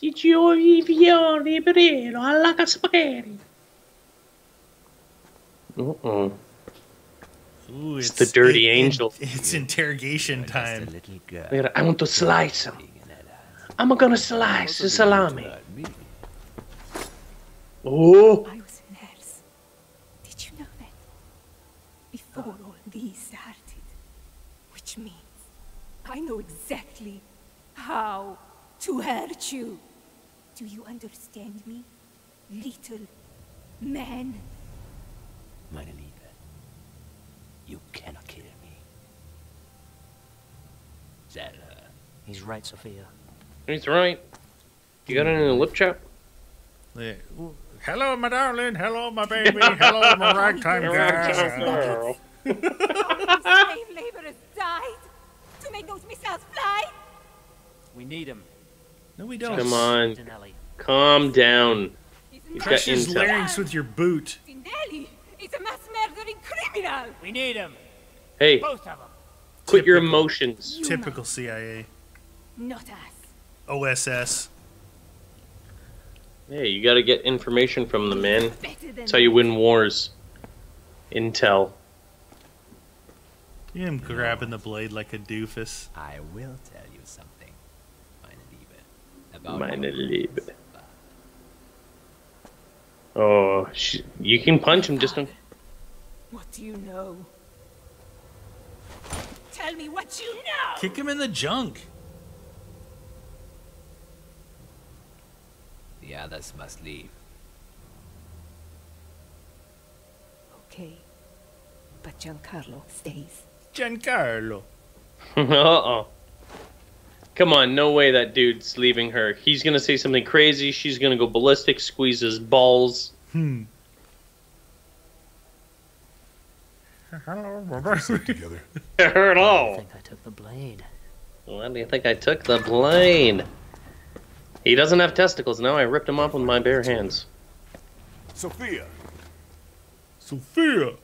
Di Giovi Fiorini, Brelo, alla Casperi. Uh-oh. Ooh, it's the dirty angel. It's interrogation time. I want to slice him. I'm gonna slice the salami. Oh! I was in Hells. Did you know that? Before all these started. Which means I know exactly how to hurt you. Do you understand me, little man? Meine Liebe, you cannot kill me. That, he's right, Sophia. He's right. You got any lip chap? Yeah. Hello, my darling. Hello, my baby. Hello, my ragtime girl. Slave laborers died to make those missiles fly. We need him. No, we don't. Come on. Calm down. He's got his larynx with your boot. Finelli is a mass murdering criminal. We need him. Hey. Both of them. Quit your emotions. Typical CIA. Not us. OSS. Hey, you gotta get information from the man. That's how you win wars. Intel. Yeah, I'm grabbing the blade like a doofus. I will tell you something, meine Liebe. About meine Liebe. Oh, you can punch him, just don't. What do you know? Tell me what you know. Kick him in the junk. The others must leave. Okay. But Giancarlo stays. Giancarlo! Uh-oh. Come on, no way that dude's leaving her. He's gonna say something crazy, she's gonna go ballistic, squeeze his balls. Hmm. Together. Hello! I think I took the blade. Why do you think I took the blade? He doesn't have testicles now. I ripped him off with my bare hands. Sophia. Sophia.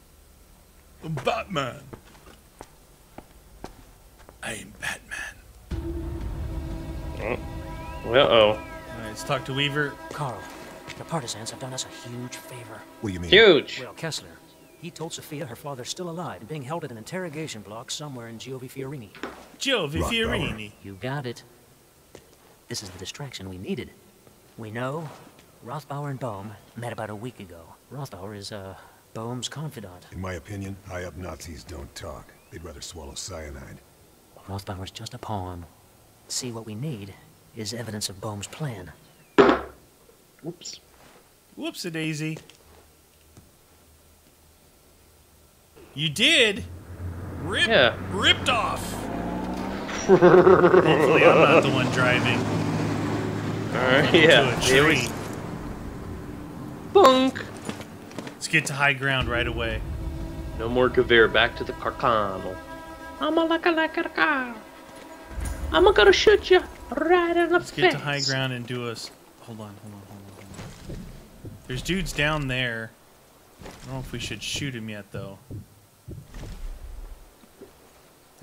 I'm Batman. I am Batman. Oh. Uh-oh. Let's talk to Weaver. Carl, the partisans have done us a huge favor. What do you mean? Huge. Well, Kessler, he told Sophia her father's still alive and being held at an interrogation block somewhere in Giovi Fiorini. Giovi Fiorini. You got it. This is the distraction we needed. We know Rothbauer and Bohm met about a week ago. Rothbauer is Bohm's confidant. In my opinion, high-up Nazis don't talk. They'd rather swallow cyanide. Rothbauer's just a pawn. See, what we need is evidence of Bohm's plan. Whoops. Whoops-a-daisy. You did? Ripped off! Hopefully I'm not the one driving. Yeah. Bunk. Let's get to high ground right away. No more Gewehr, back to the Carcano. I'm gonna shoot you right in the face. Let's get to high ground and do us. Hold on. There's dudes down there. I don't know if we should shoot him yet though.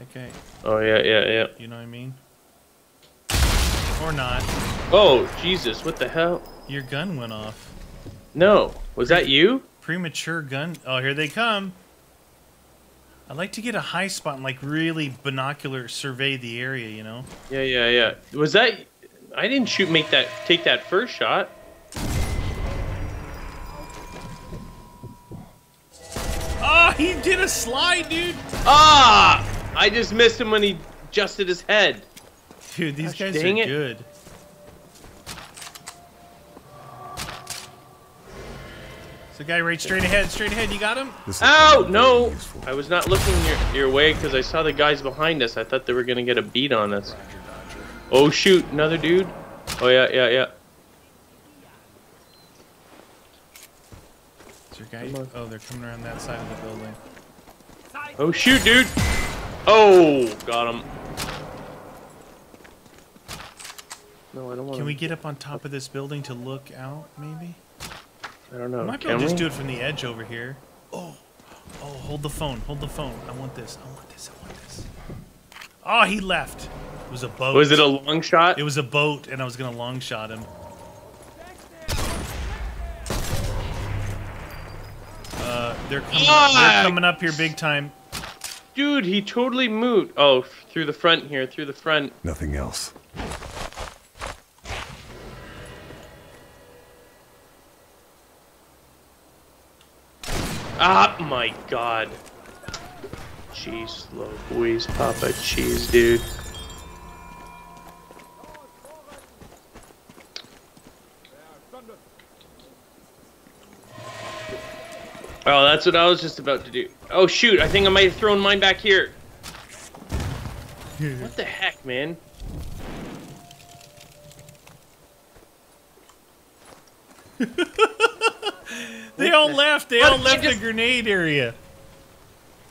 Okay. Oh yeah. You know what I mean? Or not. Oh, Jesus, what the hell? Your gun went off. No. Was that you? Premature gun. Oh, here they come. I'd like to get a high spot and like really binocular survey the area, you know? Yeah. Was that I didn't take that first shot. Ah, oh, he did a slide, dude! Ah! I just missed him when he adjusted his head. Dude, these guys are good. There's a guy right straight ahead. You got him? Ow! No! I was not looking your way because I saw the guys behind us. I thought they were going to get a beat on us. Oh, shoot. Another dude? Oh, yeah. Is there a guy? Oh, they're coming around that side of the building. Oh, shoot, dude! Oh, got him. No, I don't want. Can we get up on top of this building to look out, maybe? I don't know. Might be able to just do it from the edge over here. Oh, hold the phone. I want this. I want this. Oh, he left. It was a boat. Was it a long shot? It was a boat, and I was going to long shot him. They're coming up here big time. Dude, he totally moved. Oh, through the front here, through the front. Nothing else. Ah, my God. Cheese, low boys, Papa Cheese, dude. Oh, that's what I was just about to do. Oh, shoot. I think I might have thrown mine back here. What the heck, man? They all left. They all left the grenade area.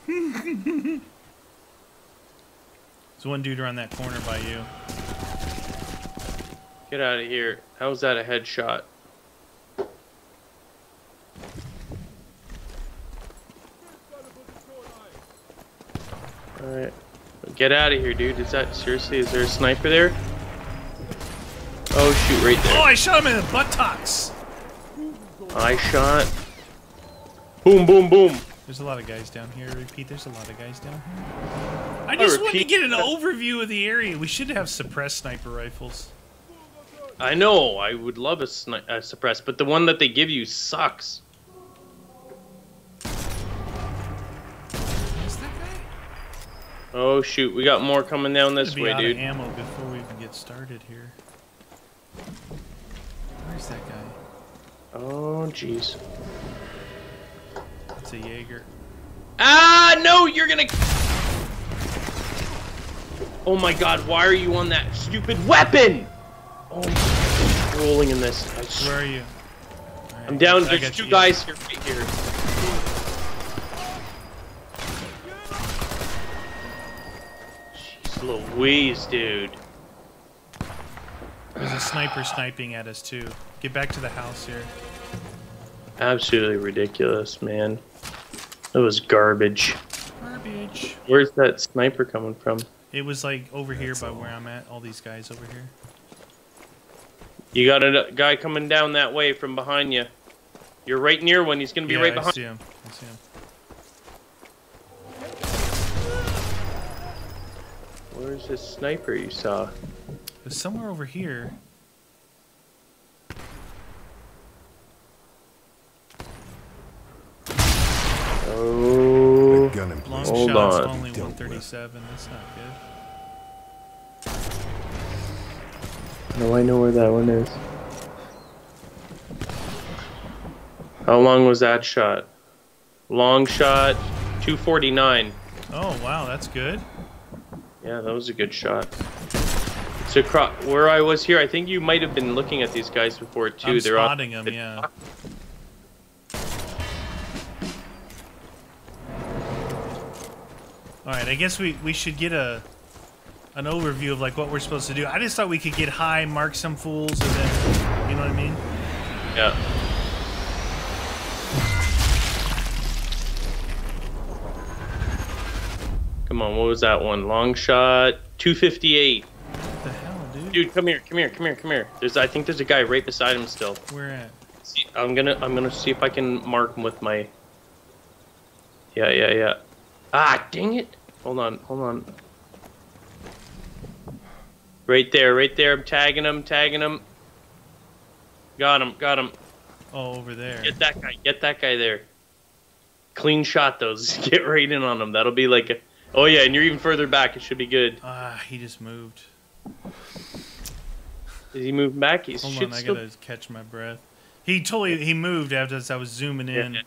There's one dude around that corner by you. Get out of here. How was that a headshot? Alright. Get out of here, dude. Is that seriously? Is there a sniper there? Oh, shoot, right there. Oh, I shot him in the buttocks. I shot. Boom, boom, boom. There's a lot of guys down here. Repeat, there's a lot of guys down here. I just want to get an overview of the area. We should have suppressed sniper rifles. I know. I would love a suppressed, but the one that they give you sucks. Oh shoot, we got more coming down this way, dude. Be out of ammo before we even get started here. Where's that guy? Oh jeez. That's a Jaeger. Ah no, you're gonna. Oh my God, why are you on that stupid weapon? Oh, I'm rolling in this. Where are you? Right, I'm down. There's two guys here, right here. Louise, dude. There's a sniper sniping at us too. Get back to the house here. Absolutely ridiculous, man. That was garbage. Garbage. Where's that sniper coming from? It was like over here by where I'm at. All these guys over here. You got a guy coming down that way from behind you. You're right near one. He's gonna be right behind. I see him. I see him. Where's this sniper you saw? It's somewhere over here. Oh, long hold shots, on. Only 137. That's not good. No, I know where that one is. How long was that shot? Long shot, 249. Oh wow, that's good. Yeah, that was a good shot. So, where I was here, I think you might have been looking at these guys before, too. I'm spotting them, yeah. Alright, I guess we should get an overview of, like, what we're supposed to do. I just thought we could get high, mark some fools, and then, you know what I mean? Yeah. Come on, what was that one? Long shot, 258. What the hell, dude? Dude, come here, come here, come here, come here. I think there's a guy right beside him still. Where at? See, I'm gonna see if I can mark him with my. Yeah. Ah, dang it! Hold on. Right there. I'm tagging him. Got him. Oh, over there. Get that guy there. Clean shot, though. Just get right in on him. That'll be like a. Oh yeah, and you're even further back. It should be good. Ah, he just moved. Did he move back? He's hold on, I gotta catch my breath. He totally moved after this. I was zooming in. Yeah.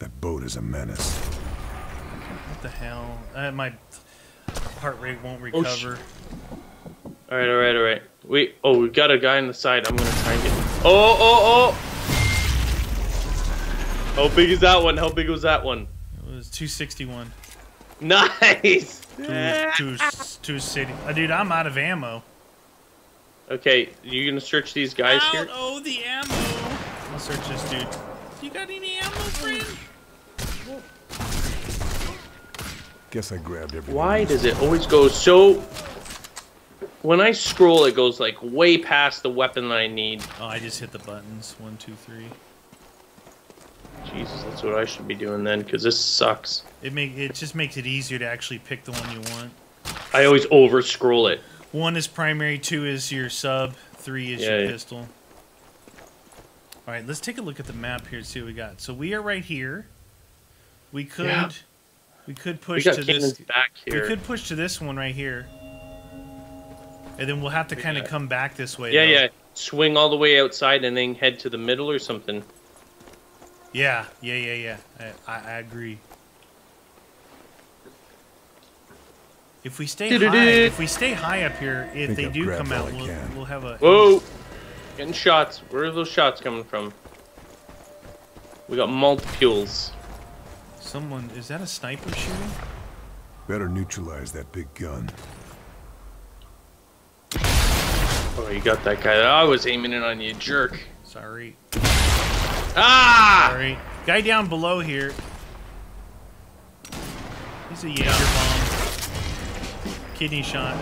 That boat is a menace. What the hell? My heart rate won't recover. Oh, all right. We got a guy on the side. I'm gonna try and get. Oh. How big is that one? How big was that one? It was 261. Nice! Dude, I'm out of ammo. Okay, you gonna search these guys here? Oh, the ammo! I'll search this dude. You got any ammo, friend? Guess I grabbed everything. Why does it always go so... When I scroll, it goes, like, way past the weapon that I need. Oh, I just hit the buttons. 1, 2, 3. Jesus, that's what I should be doing then, because this sucks. It just makes it easier to actually pick the one you want. I always over-scroll it. 1 is primary, 2 is your sub, 3 is your pistol. All right, let's take a look at the map here and see what we got. So we are right here. We could push to this back here. We could push to this one right here. And then we'll have to kind of come back this way. Yeah, yeah. Swing all the way outside and then head to the middle or something. Yeah, yeah, yeah, yeah. I agree. If we stay high up here, if they do come out, we'll have a... Whoa! Getting shots. Where are those shots coming from? We got multipules. Someone... Is that a sniper shooting? Better neutralize that big gun. Oh, you got that guy. I was aiming it on you, jerk. Sorry. Ah! Sorry. Guy down below here. He's a Jaeger bomb. Kidney shot.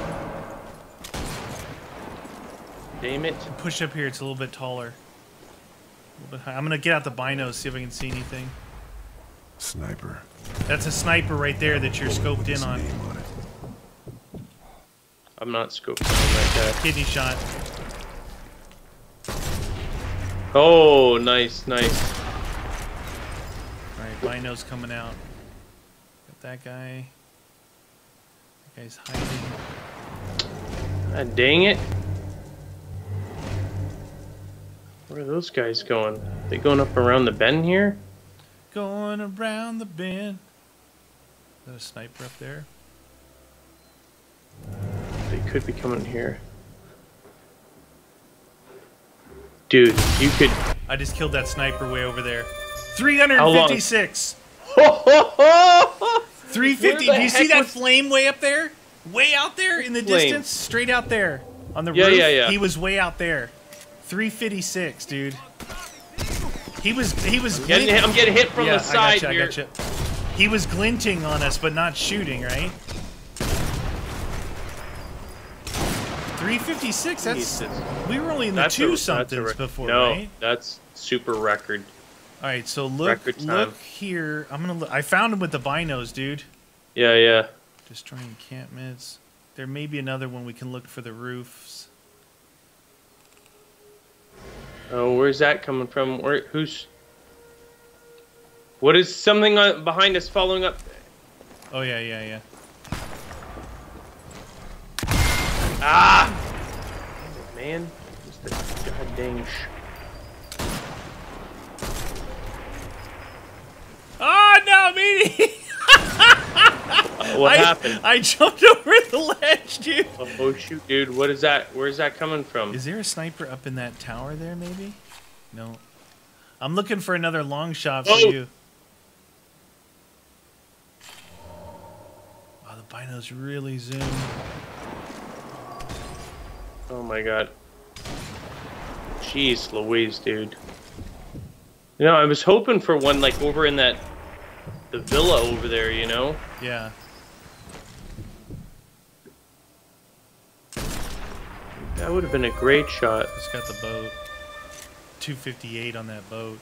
Damn it. Push up here. It's a little bit taller. A little bit high. I'm going to get out the binos, see if I can see anything. Sniper. That's a sniper right there that you're scoped in on. I'm not scoped on that guy. Kidney shot. Oh, nice, nice. Alright, bino's coming out. Got that guy. That guy's hiding. God dang it. Where are those guys going? Are they going up around the bend here? Going around the bend. Is that a sniper up there? They could be coming here. Dude, you could... I just killed that sniper way over there. 356! 350! Do you see that flame way up there? Way out there in the distance? Straight out there. On the roof? Yeah, yeah. He was way out there. 356, dude. He was I'm getting hit from the side here. I gotcha. He was glinting on us, but not shooting, right? 356, that's... We were only in the 2-somethings before, right? No, that's super record. Alright, so look here. I'm gonna look. I found him with the binos, dude. Yeah, yeah. Destroying encampments. There may be another one we can look for the roofs. Oh, where's that coming from? Where? Who's... What is something behind us following up? Oh, yeah, yeah, yeah. Ah! Damn it, man. Just a god dang Oh, no, meanie! What happened? I jumped over the ledge, dude. Oh, shoot, dude. What is that? Where's that coming from? Is there a sniper up in that tower there, maybe? No. I'm looking for another long shot for you. Oh, the bino's really zoomed. Oh my god. Jeez Louise, dude. You know, I was hoping for one, like, over in that... The villa over there, you know? Yeah. That would have been a great shot. It's got the boat. 258 on that boat.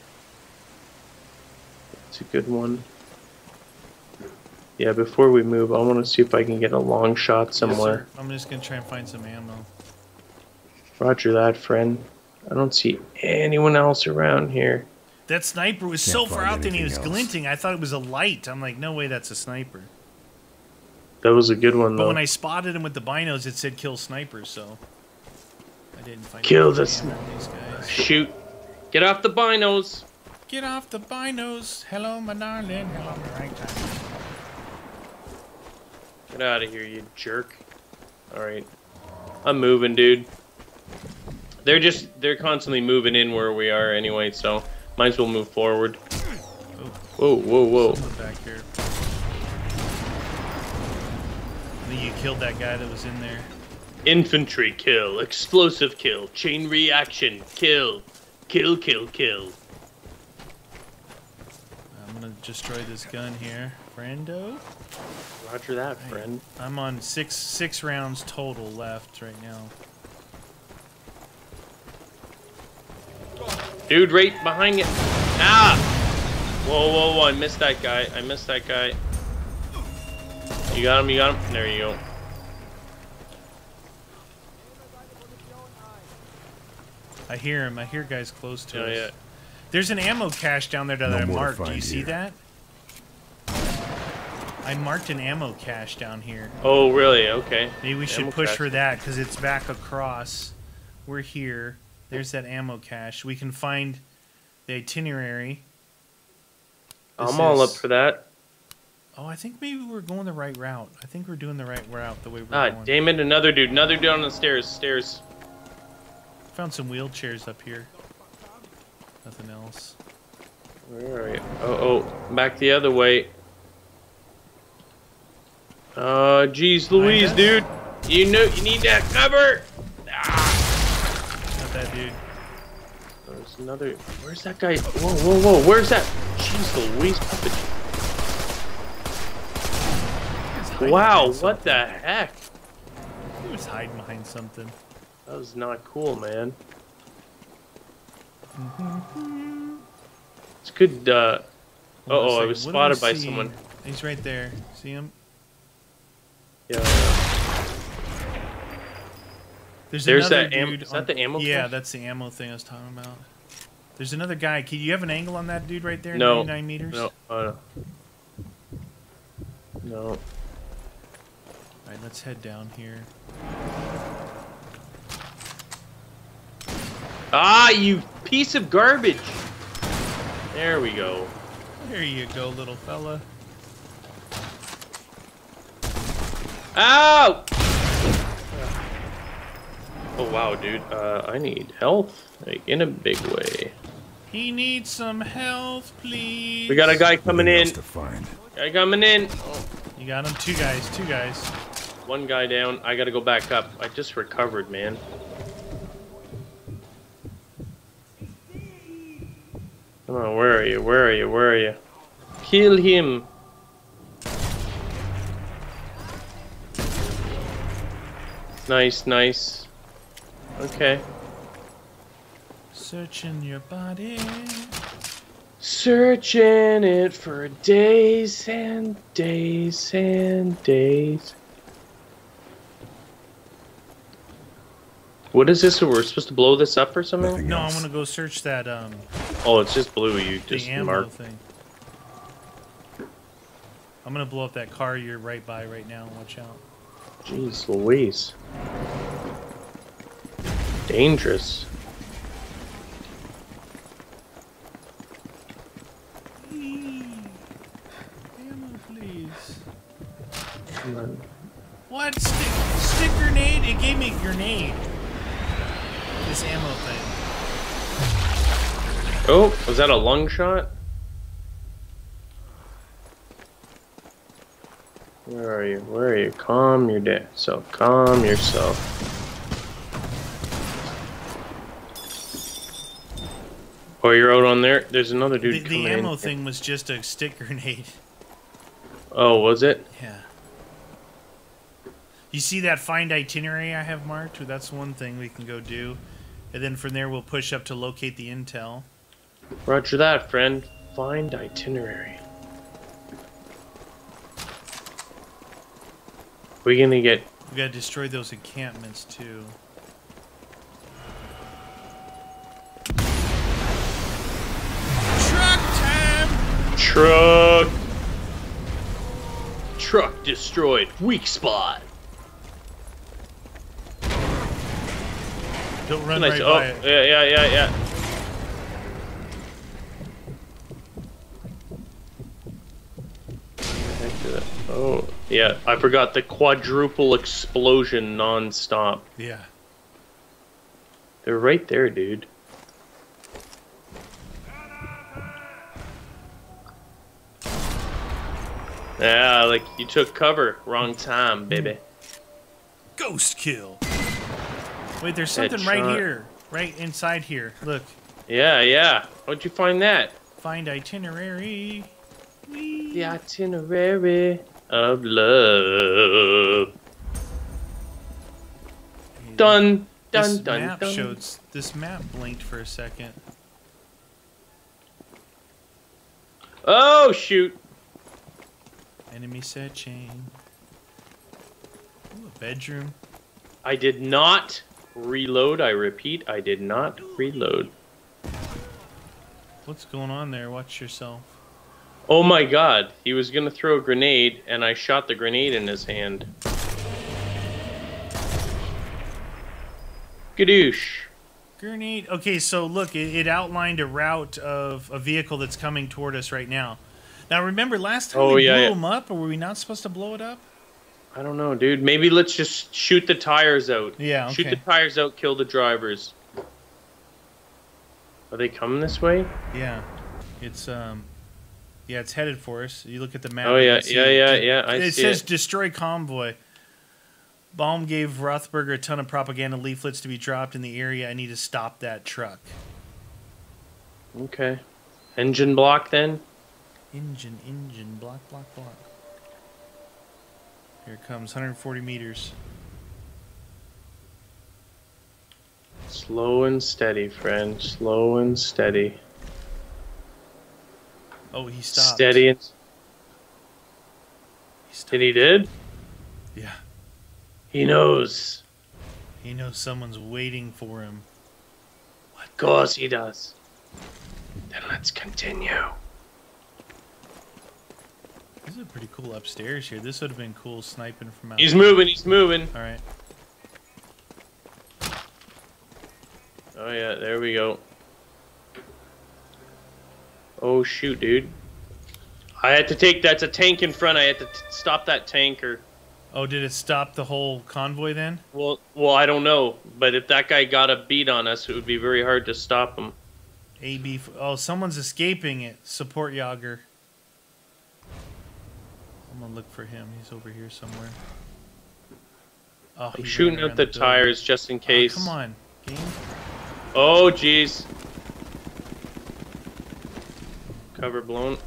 It's a good one. Yeah, before we move, I want to see if I can get a long shot somewhere. Yes, I'm just going to try and find some ammo. Roger that, friend. I don't see anyone else around here. That sniper was so far out there and he was glinting. I thought it was a light. I'm like, no way that's a sniper. That was a good one, though. But when I spotted him with the binos, it said kill sniper, so... I didn't find these guys. Shoot. Get off the binos. Get off the binos. Hello, my darling. Hello, my right time. Get out of here, you jerk. Alright. I'm moving, dude. They're constantly moving in where we are anyway, so might as well move forward. Oh, whoa, whoa, whoa. Back here. I think you killed that guy that was in there. Infantry kill, explosive kill, chain reaction, kill, kill, kill, kill. I'm gonna destroy this gun here. friendo. Roger that, friend. I'm on six rounds total left right now. Dude, right behind you. Ah! Whoa, whoa, whoa! I missed that guy. I missed that guy. You got him. You got him. There you go. I hear him. I hear guys close to us. Yeah. There's an ammo cache down there that I marked. Do you see that? I marked an ammo cache down here. Oh, really? Okay. Maybe we should push for that because it's back across. We're here. There's that ammo cache. We can find the itinerary. I'm all up for that. Oh, I think maybe we're going the right route. I think we're doing the right route the way we're going. Ah, damn it. Another dude. Another dude on the stairs. Found some wheelchairs up here. Nothing else. Where are you? Oh, back the other way. Jeez Louise, dude. You know, you need that cover. Ah. Not that dude. There's another. Where's that guy? Whoa, whoa, whoa. Where's that? Jeez Louise. Wow, what the heck? He was hiding behind something. That was not cool, man. It's good. I was spotted by someone. He's right there. See him? Yeah. There's that ammo. Is that the ammo? Yeah, that's the ammo thing I was talking about. There's another guy. Can you have an angle on that dude right there? No. 99 meters? No. No. All right, let's head down here. Ah, you piece of garbage! There we go. There you go, little fella. Ow! Oh, wow, dude. I need health. Like, in a big way. He needs some health, please. We got a guy coming in. Guy coming in. Oh. You got him? Two guys. One guy down. I gotta go back up. I just recovered, man. Come on, where are you? Where are you? Where are you? Kill him. Nice, nice. Okay. Searching your body. Searching it for days and days and days. What is this? We're supposed to blow this up or something? Nothing else. I want to go search that. Oh, it's just blue. You just marked. Thing. I'm gonna blow up that car you're right by right now. Watch out. Jeez Louise. Dangerous. Ammo, please. Come on. What? Stick grenade? It gave me a grenade. This ammo thing. Oh, was that a lung shot? Where are you? Where are you? Calm your day. So calm yourself. Oh, you're out on there? There's another dude coming in. The ammo thing was just a stick grenade. Oh, was it? Yeah. You see that find itinerary I have marked? That's one thing we can go do. And then from there we'll push up to locate the intel. Roger that, friend. Find itinerary. We're gonna get... We gotta destroy those encampments, too. Truck time! Truck destroyed. Weak spot. Don't run right by it. Yeah. Oh, yeah, I forgot the quadruple explosion non-stop. Yeah. They're right there, dude. Yeah, like, you took cover. Wrong time, baby. Ghost kill. Wait, there's something right here. Right inside here. Look. Yeah. How'd you find that? Find itinerary. The itinerary of love. Yeah. Dun dun this dun map dun. Shows, this map blinked for a second. Oh shoot! Enemy searching. Ooh, a bedroom. I did not reload. I repeat, I did not reload. What's going on there? Watch yourself. Oh my god, he was gonna throw a grenade and I shot the grenade in his hand. Gadoosh. Grenade. Okay, so look, it outlined a route of a vehicle that's coming toward us right now. Now remember last time we blew him up, or were we not supposed to blow it up? I don't know, dude. Maybe let's just shoot the tires out. Yeah, okay. Shoot the tires out, kill the drivers. Are they coming this way? Yeah. It's headed for us. You look at the map. Oh, yeah, yeah. It says destroy convoy. Bohm gave Rothberger a ton of propaganda leaflets to be dropped in the area. I need to stop that truck. Okay. Engine block, then? Engine, block. Here it comes, 140 meters. Slow and steady, friend. Slow and steady. Oh, he stopped. Steady and... He stopped. And he did? Yeah. He knows. He knows someone's waiting for him. Of course he does. Then let's continue. This is pretty cool upstairs here. This would have been cool sniping from out. He's moving, he's moving. All right. Oh yeah, there we go. Oh shoot, dude. I had to take, that's a tank in front. I had to stop that tanker. Oh, did it stop the whole convoy then? Well, I don't know, but if that guy got a beat on us, it would be very hard to stop him. AB, oh, someone's escaping it. Support Yager. I'm gonna look for him. He's over here somewhere. Oh, I'm shooting out the tires just in case. Oh, come on, game. Oh, jeez. Cover blown.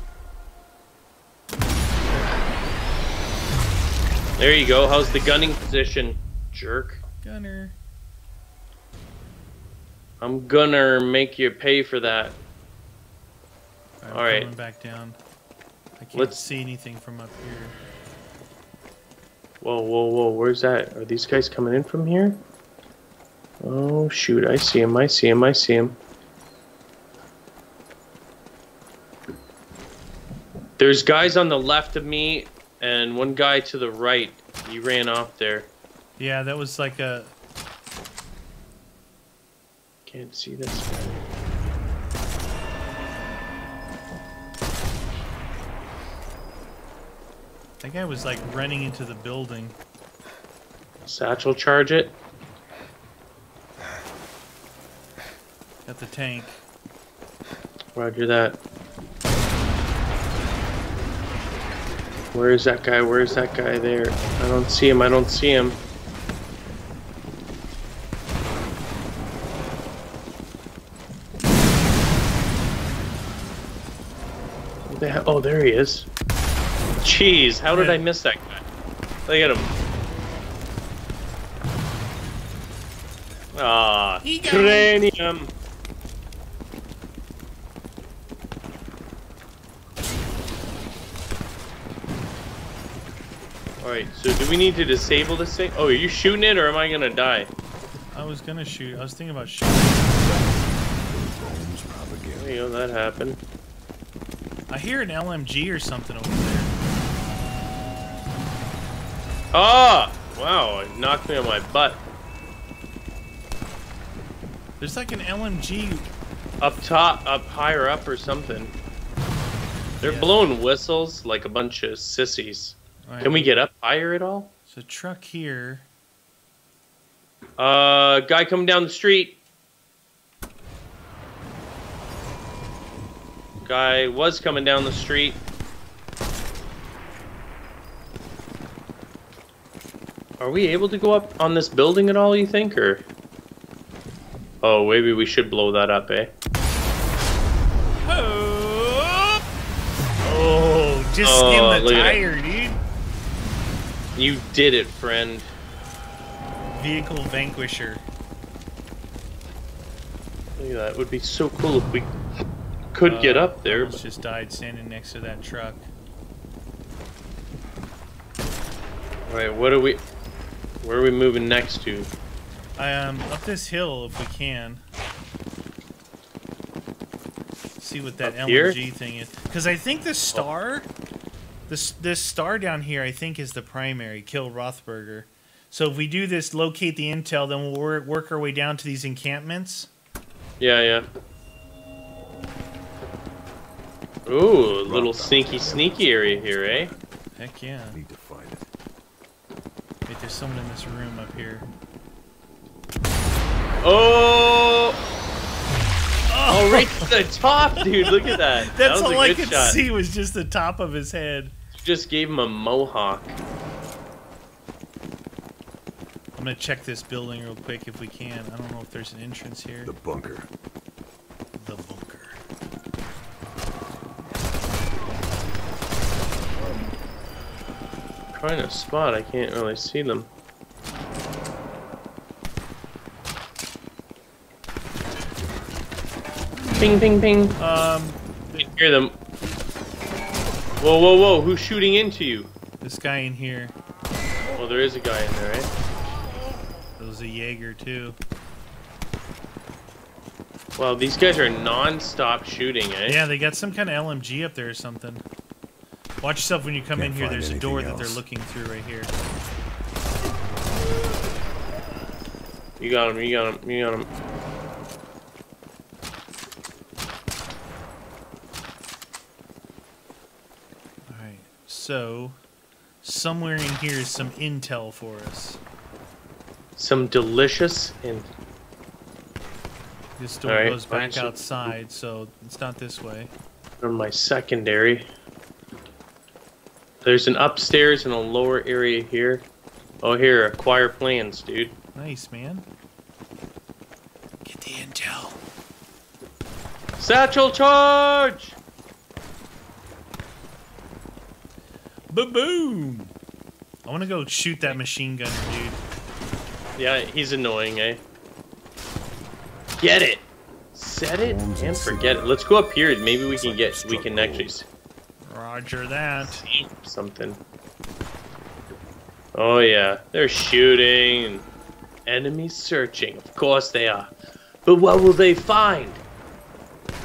There you go. How's the gunning position, jerk? Gunner. I'm gonna make you pay for that. All right. Coming back down. I can't see anything from up here. Whoa, whoa, whoa. Where's that? Are these guys coming in from here? Oh, shoot. I see him. I see him. I see him. There's guys on the left of me and one guy to the right. He ran off there. Yeah, that was like a... Can't see this guy. That guy was like running into the building. Satchel charge it. Got the tank. Roger that. Where is that guy? Where is that guy there? I don't see him. I don't see him. Oh, there he is. Jeez, how did I miss that guy? Look at him. Ah, cranium. Alright, so do we need to disable this thing? Oh, are you shooting it or am I gonna die? I was gonna shoot. I was thinking about shooting. There you go, that happened. I hear an LMG or something over there. Ah! Wow, it knocked me on my butt. There's like an LMG up top, up higher up or something. They're blowing whistles like a bunch of sissies. Right. Can we get up higher at all? There's a truck here. Guy coming down the street. Guy was coming down the street. Are we able to go up on this building at all, you think, or? Oh, maybe we should blow that up, eh? Oh! Oh, just skimmed the tire, dude. You did it, friend. Vehicle vanquisher. Look at that. It would be so cool if we could get up there. But... just died standing next to that truck. All right, what are we? Where are we moving next to? Up this hill if we can. See what that LNG thing is, because I think the star, this star down here, I think is the primary. Kill Rothberger. So if we do this, locate the intel, then we'll work our way down to these encampments. Yeah, yeah. Ooh, a little sneaky area here, eh? Heck yeah. Need to find it. Wait, there's someone in this room up here. Oh. Oh, right to the top, dude. Look at that. That's that all I could see was just the top of his head. Just gave him a mohawk. I'm going to check this building real quick if we can. I don't know if there's an entrance here. The bunker. The bunker. I'm trying to spot. I can't really see them. Ping, ping, ping. I can hear them. Whoa, whoa, whoa. Who's shooting into you? This guy in here. Well, there is a guy in there, right? There was a Jaeger, too. Wow, these guys are non-stop shooting, eh? Yeah, they got some kind of LMG up there or something. Watch yourself when you come in here. There's a door that they're looking through right here. You got him, you got him, you got him. So, somewhere in here is some intel for us. Some delicious intel. This door goes back outside, so it's not this way. From my secondary. There's an upstairs and a lower area here. Oh, here, acquire plans, dude. Nice, man. Get the intel. Satchel charge! Ba-boom! I want to go shoot that machine gunner, dude. Yeah, he's annoying, eh? Get it! Set it and forget it. Let's go up here. Maybe we can get... we can actually... Roger that. See something. Oh, yeah. They're shooting. Enemies searching. Of course they are. But what will they find?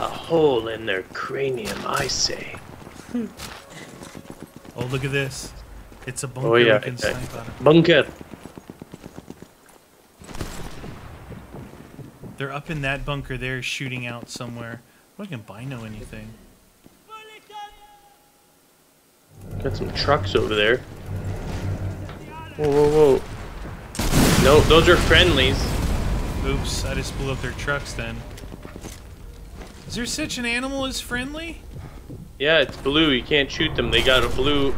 A hole in their cranium, I say. Oh, look at this. It's a bunker. Oh, yeah. We can snipe on it. Bunker. They're up in that bunker there, shooting out somewhere. I don't think I know anything. Got some trucks over there. Whoa, whoa, whoa. No, those are friendlies. Oops, I just blew up their trucks then. Is there such an animal as friendly? Yeah, it's blue. You can't shoot them. They got a blue...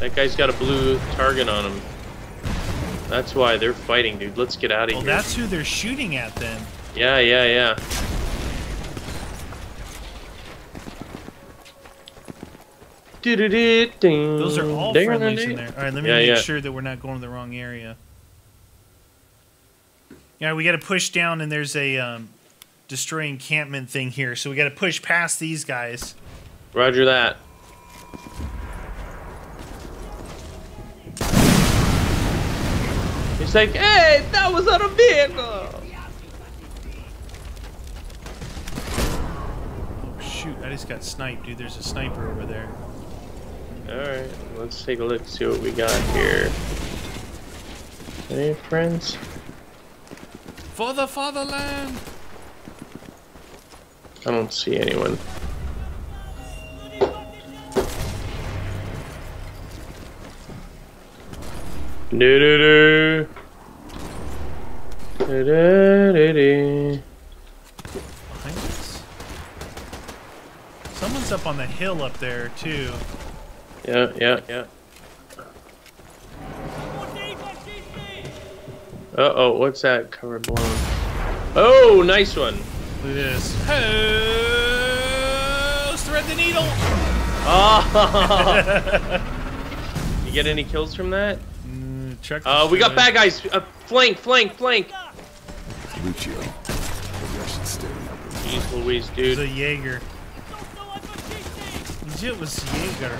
That guy's got a blue target on him. That's why they're fighting, dude. Let's get out of here. Well, that's who they're shooting at, then. Yeah, yeah, yeah. Those are all friendlies in there. All right, let me make sure that we're not going to the wrong area. Yeah, we got to push down, and there's a... destroy encampment thing here, so we gotta push past these guys. Roger that. It's like, hey, that was on a vehicle! Oh shoot, I just got sniped, dude. There's a sniper over there. Alright, let's take a look, see what we got here. Any friends? For the fatherland! I don't see anyone. Do-do-do. Do-do-do-do. Behind us? Someone's up on the hill up there, too. Yeah, yeah, yeah. Uh-oh, what's that cover blown? Oh, nice one. Look at this. Thread the needle! Oh! You get any kills from that? Check. We got bad guys. Flank. Lucio. Jeez Louise, dude. It's a Jaeger. Legit was Jaeger.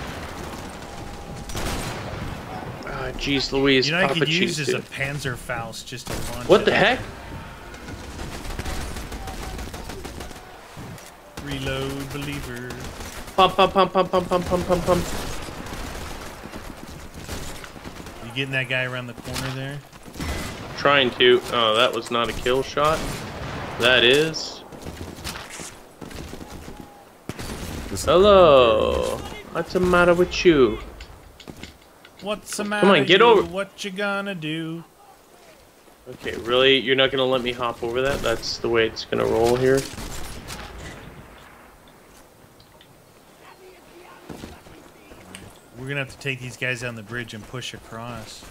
Jeez Louise. You know what I could use is a Panzerfaust just to launch. What the heck? Reload believer. Pump. You getting that guy around the corner there? Trying to. Oh, that was not a kill shot. That is. Hello. What's the matter with you? What's the matter? Come on, get over. What you gonna do? Okay, really? You're not gonna let me hop over that? That's the way it's gonna roll here. We're gonna have to take these guys down the bridge and push across.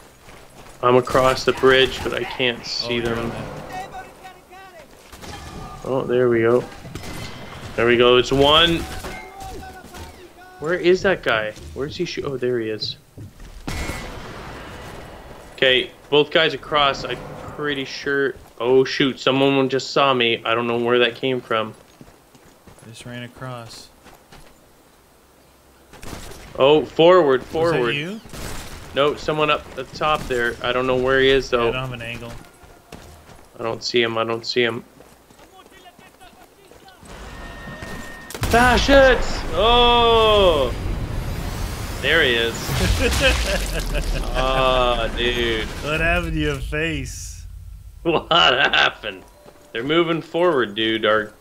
I'm across the bridge, but I can't see them. Oh, there we go. There we go. It's one. Where is that guy? Where's he shooting? Oh, there he is. Okay, both guys across. I'm pretty sure. Oh shoot! Someone just saw me. I don't know where that came from. Just ran across. Oh, forward. Was that you? No, someone up the top there. I don't know where he is, though. Yeah, I don't have an angle. I don't see him. Fascists! Oh! There he is. Oh, dude. What happened to your face? What happened? They're moving forward, dude. The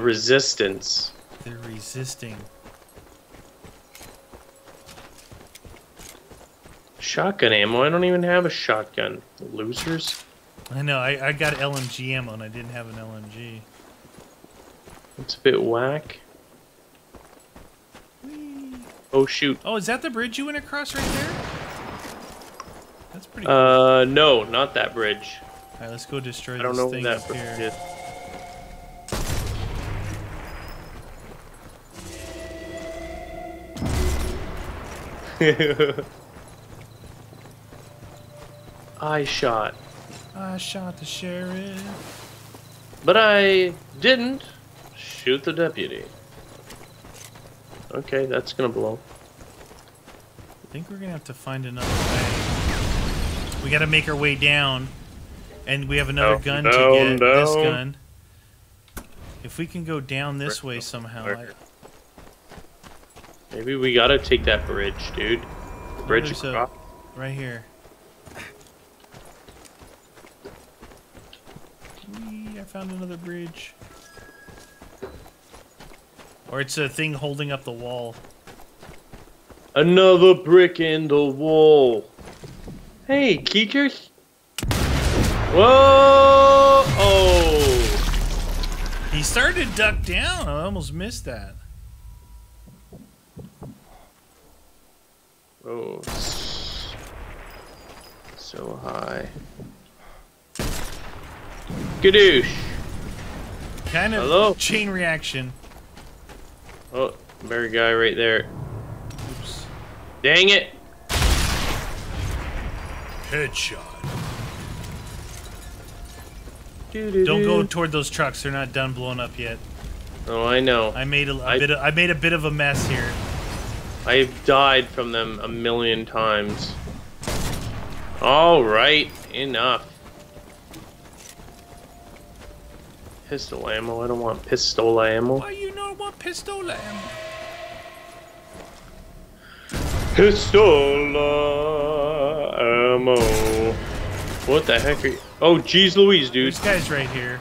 resistance. They're resisting. Shotgun ammo? I don't even have a shotgun. Losers. I know. I got LMG ammo and I didn't have an LMG. It's a bit whack. Whee. Oh shoot. Oh, is that the bridge you went across right there? That's pretty cool. No, not that bridge. Alright, let's go destroy this thing up here. I don't know that bridge is. I shot the sheriff. But I didn't shoot the deputy. Okay, that's gonna blow. I think we're gonna have to find another way. We gotta make our way down. And we have another gun to get. This gun. If we can go down this way somehow. Maybe we gotta take that bridge, dude. Bridge across. Right here. I found another bridge. Or it's a thing holding up the wall. Another brick in the wall. Hey, Keekers. Whoa! Oh! He started to duck down. I almost missed that. Oh. So high. Gadoosh. Kind of chain reaction. Oh, very guy right there. Oops. Dang it. Headshot. Don't go toward those trucks. They're not done blowing up yet. Oh, I know. I made a bit of a mess here. I've died from them a million times. All right, enough. Pistol ammo. I don't want pistol ammo. Why you not want pistol ammo? Pistol ammo. What the heck are you? Oh, geez Louise, dude. This guy's right here.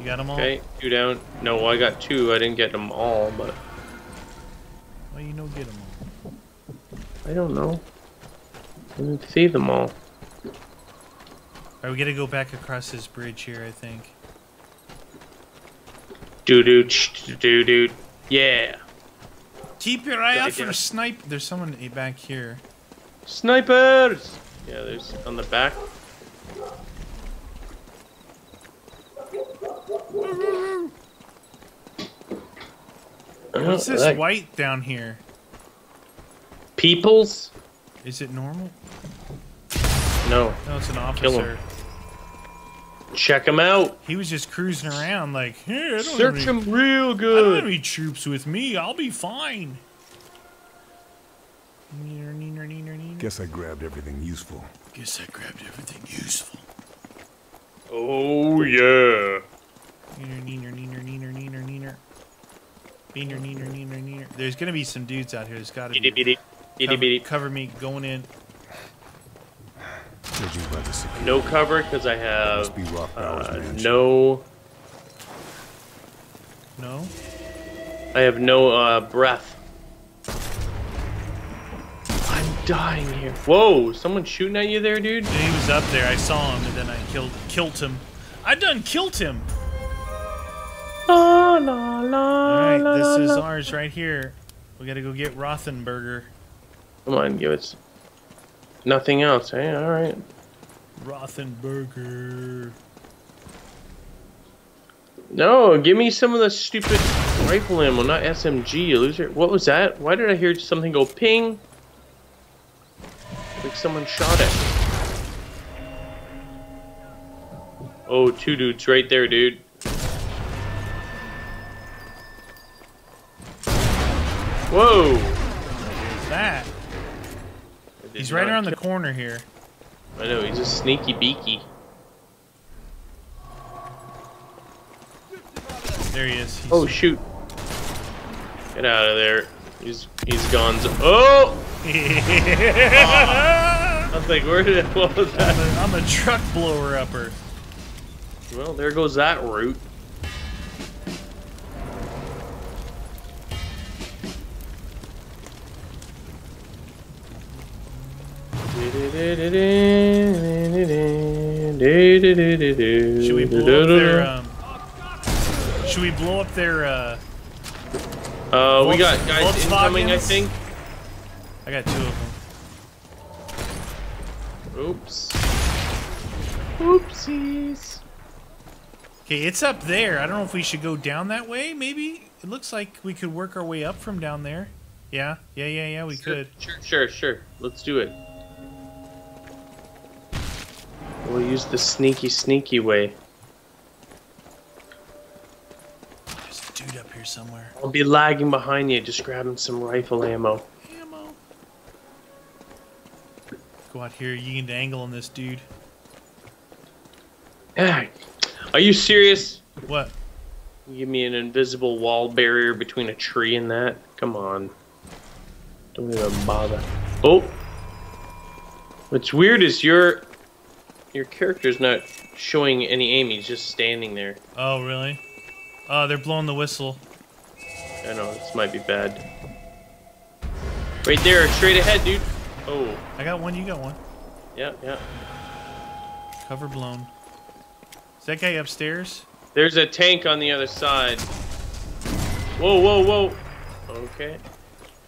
You got them all? Okay, two down. No, I got two. I didn't get them all, but. Why you no get them all? I don't know. I didn't see them all. All right, we gotta go back across this bridge here, I think. Doo-doo. Yeah. Keep your eye out for a sniper. There's someone back here. Snipers! Yeah, there's on the back. What's this white down here? Peoples? Is it normal? No. No, it's an officer. Kill him. Check him out. He was just cruising around like, hey, I don't search him real good. I don't have any troops with me. I'll be fine. Guess I grabbed everything useful. Oh yeah. There's gonna be some dudes out here. There's gotta be. Cover me going in. No cover because I have no. I have no breath. I'm dying here. Whoa! Someone shooting at you there, dude. He was up there. I saw him, and then I killed him. I done killed him. La, la, la, all right, la, this is ours right here. We gotta go get Rothenberger. Come on, give us nothing else. Hey, all right. Rothenberger. No, give me some of the stupid rifle ammo, not SMG, you loser. What was that? Why did I hear something go ping? Like someone shot it. Oh, two dudes right there, dude. Whoa! What is that? He's right around the corner here. I know, he's a sneaky beaky. There he is. He's... Oh shoot! Get out of there. He's gone. Oh! I was like, where did it? What was that? I'm a truck blower upper. Well, there goes that route. Should we blow up their, we got guys incoming, I think. I got two of them. Oops. Oopsies. Okay, it's up there. I don't know if we should go down that way, maybe? It looks like we could work our way up from down there. Yeah, we could. Sure. Let's do it. We'll use the sneaky way. There's a dude up here somewhere. I'll be lagging behind you, just grabbing some rifle ammo. Go out here, you can angle on this dude. Are you serious? What? You give me an invisible wall barrier between a tree and that? Come on. Don't even bother. Oh! What's weird is you're... Your character's not showing any aim, he's just standing there. Oh, really? Oh, they're blowing the whistle. I know, this might be bad. Right there, straight ahead, dude. Oh. I got one, you got one. Yeah. Cover blown. Is that guy upstairs? There's a tank on the other side. Whoa. Okay.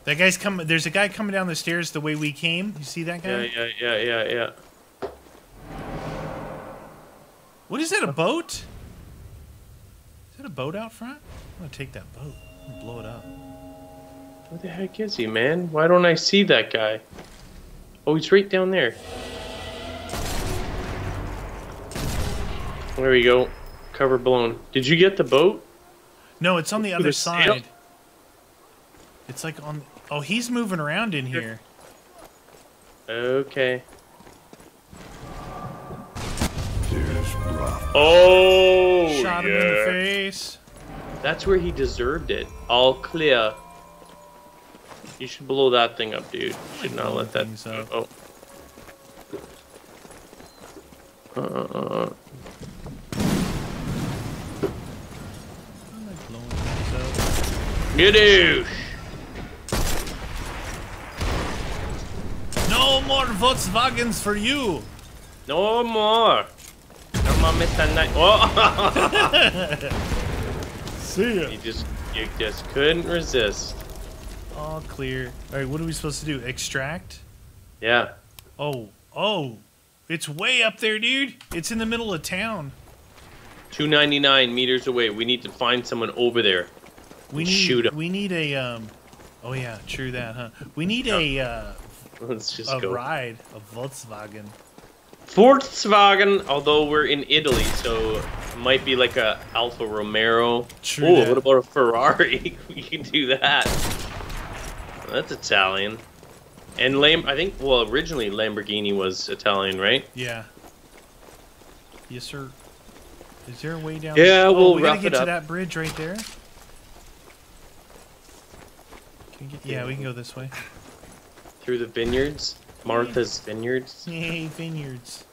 That guy's coming, there's a guy coming down the stairs the way we came. You see that guy? Yeah. What is that, a boat? Is that a boat out front? I'm gonna take that boat and blow it up. Where the heck is he, man? Why don't I see that guy? Oh, he's right down there. There we go. Cover blown. Did you get the boat? No, it's on the other side. Sail? It's like on... Oh, he's moving around in here. Okay. Oh, shot him in the face. That's where he deserved it. All clear. You should blow that thing up, dude. Should not let that... Oh. Gadoosh. No more Volkswagens for you. No more. Oh. See ya. You just couldn't resist. All clear. All right, what are we supposed to do? Extract? Yeah. Oh, it's way up there, dude. It's in the middle of town. 299 meters away. We need to find someone over there. We need, shoot him. We need a, oh yeah, true that, huh? We need a, let's just go. Ride, a Volkswagen. Volkswagen, although we're in Italy, so it might be like a Alfa Romeo. True. Ooh, what about a Ferrari? We can do that. That's Italian. And I think, well, originally Lamborghini was Italian, right? Yeah. Yes, sir. Is there a way down? Yeah, we'll rough it up. We gotta get to that bridge right there. Can we get yeah, we can go this way. Through the vineyards? Martha's Vineyards? Yay, vineyards.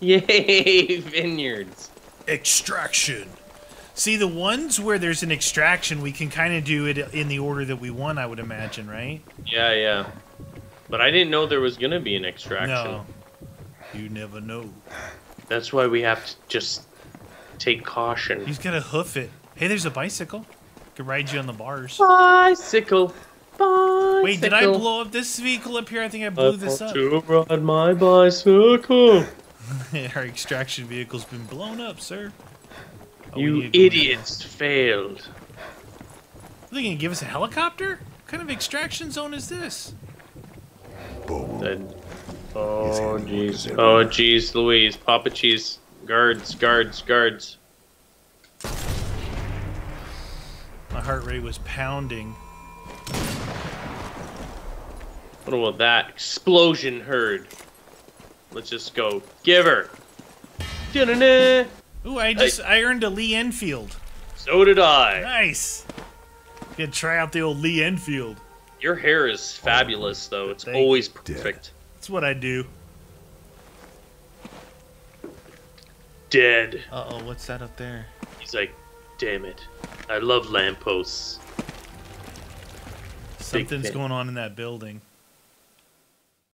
Yay, vineyards. Extraction. See, the ones where there's an extraction, we can kind of do it in the order that we want, I would imagine, right? Yeah, yeah. But I didn't know there was going to be an extraction. No. You never know. That's why we have to just take caution. He's going to hoof it. Hey, there's a bicycle. Could ride you on the bars. Bicycle. Bicycle. Wait, did I blow up this vehicle up here? I think I blew this up. I want to ride my bicycle. Our extraction vehicle's been blown up, sir. Oh, you idiots failed. Are they going to give us a helicopter? What kind of extraction zone is this? Oh, jeez. Oh, jeez, Louise. Papa Cheese. Guards, guards, guards. My heart rate was pounding. What about that? Explosion herd. Let's just go. Give her. Da-da-da. Ooh, I earned a Lee Enfield. So did I. Nice. Gonna try out the old Lee Enfield. Your hair is fabulous, though. It's always perfect. Dead. That's what I do. Dead. Uh-oh, what's that up there? He's like, damn it. I love lampposts. Something's going on in that building.